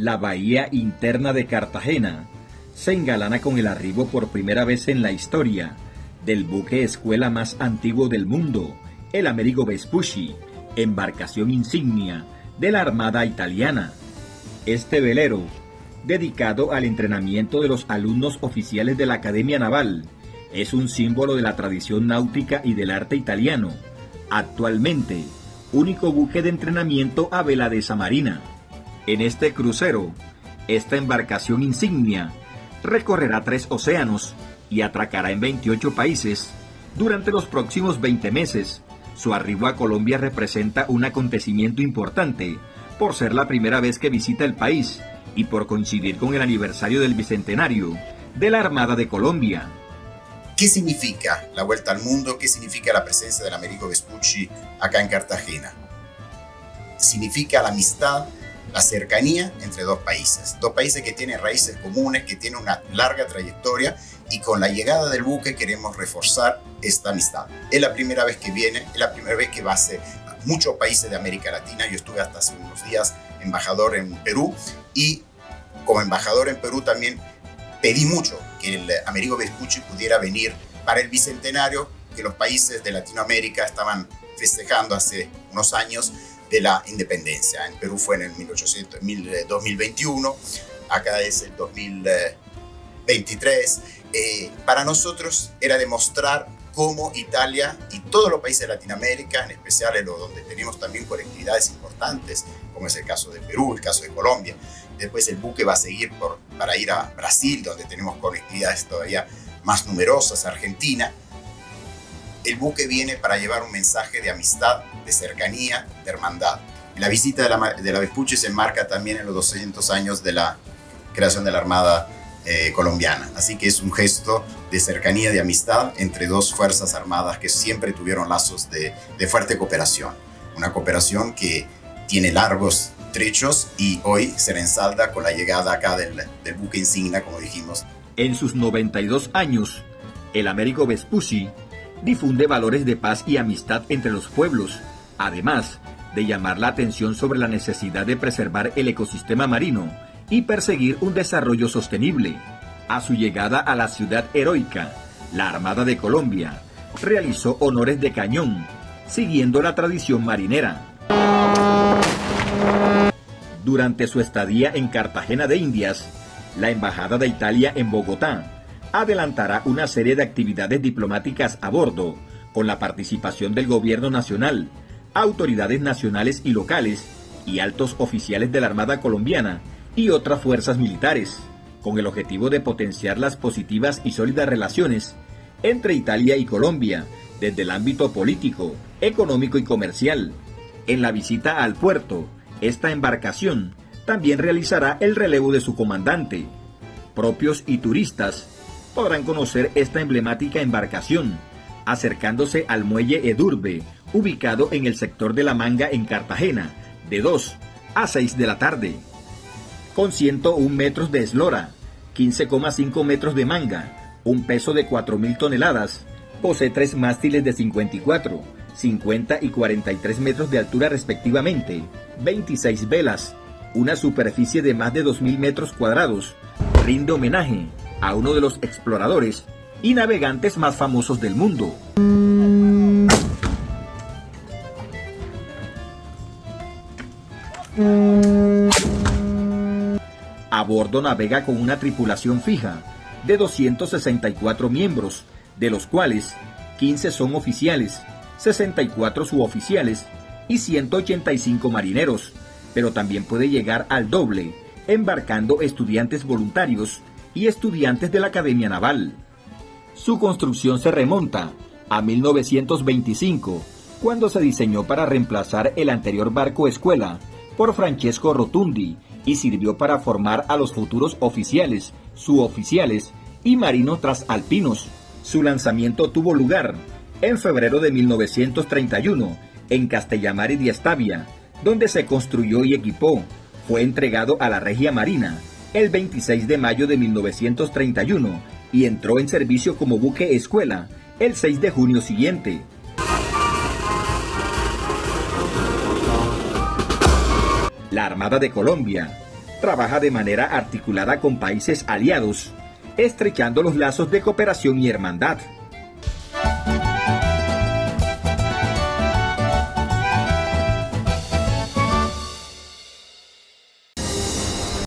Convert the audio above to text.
la Bahía Interna de Cartagena, se engalana con el arribo por primera vez en la historia del buque escuela más antiguo del mundo, el Amerigo Vespucci, embarcación insignia de la Armada Italiana. Este velero, dedicado al entrenamiento de los alumnos oficiales de la Academia Naval, es un símbolo de la tradición náutica y del arte italiano, actualmente único buque de entrenamiento a vela de esa marina. En este crucero, esta embarcación insignia recorrerá 3 océanos y atracará en 28 países durante los próximos 20 meses. Su arribo a Colombia representa un acontecimiento importante por ser la primera vez que visita el país y por coincidir con el aniversario del bicentenario de la Armada de Colombia. ¿Qué significa la vuelta al mundo? ¿Qué significa la presencia del Amerigo Vespucci acá en Cartagena? Significa la amistad, la cercanía entre dos países que tienen raíces comunes, que tienen una larga trayectoria, y con la llegada del buque queremos reforzar esta amistad. Es la primera vez que viene, es la primera vez que va a ser muchos países de América Latina. Yo estuve hasta hace unos días embajador en Perú y como embajador en Perú también pedí mucho que el Amerigo Vespucci pudiera venir para el bicentenario que los países de Latinoamérica estaban festejando hace unos años de la independencia. En Perú fue en el 2021, acá es el 2023. Para nosotros era demostrar cómo Italia y todos los países de Latinoamérica, en especial en los donde tenemos también conectividades importantes, como es el caso de Perú, el caso de Colombia. Después el buque va a seguir para ir a Brasil, donde tenemos conectividades todavía más numerosas, Argentina. El buque viene para llevar un mensaje de amistad, de cercanía, de hermandad. La visita de la Vespucci se enmarca también en los 200 años de la creación de la Armada colombiana. Así que es un gesto de cercanía, de amistad entre dos fuerzas armadas que siempre tuvieron lazos de fuerte cooperación. Una cooperación que tiene largos trechos y hoy se ensalda con la llegada acá del buque insignia, como dijimos. En sus 92 años, el Amerigo Vespucci difunde valores de paz y amistad entre los pueblos, además de llamar la atención sobre la necesidad de preservar el ecosistema marino y perseguir un desarrollo sostenible. A su llegada a la ciudad heroica, la Armada de Colombia realizó honores de cañón, siguiendo la tradición marinera. Durante su estadía en Cartagena de Indias, la Embajada de Italia en Bogotá adelantará una serie de actividades diplomáticas a bordo, con la participación del Gobierno Nacional, autoridades nacionales y locales, y altos oficiales de la Armada Colombiana y otras fuerzas militares, con el objetivo de potenciar las positivas y sólidas relaciones entre Italia y Colombia, desde el ámbito político, económico y comercial. En la visita al puerto, esta embarcación también realizará el relevo de su comandante. Propios y turistas podrán conocer esta emblemática embarcación, acercándose al Muelle Edurbe, ubicado en el sector de La Manga en Cartagena, de 2 a 6 de la tarde. Con 101 metros de eslora, 15,5 metros de manga, un peso de 4.000 toneladas, posee 3 mástiles de 54, 50 y 43 metros de altura respectivamente, 26 velas, una superficie de más de 2.000 metros cuadrados, rinde homenaje a uno de los exploradores y navegantes más famosos del mundo. A bordo navega con una tripulación fija de 264 miembros, de los cuales 15 son oficiales, 64 suboficiales y 185 marineros, pero también puede llegar al doble, embarcando estudiantes voluntarios y estudiantes de la Academia Naval. Su construcción se remonta a 1925, cuando se diseñó para reemplazar el anterior barco escuela por Francesco Rotundi y sirvió para formar a los futuros oficiales, suboficiales y marinos transalpinos. Su lanzamiento tuvo lugar en febrero de 1931 en Castellamare di Stabia, donde se construyó y equipó. Fue entregado a la Regia Marina el 26 de mayo de 1931 y entró en servicio como buque escuela el 6 de junio siguiente. La Armada de Colombia trabaja de manera articulada con países aliados, estrechando los lazos de cooperación y hermandad.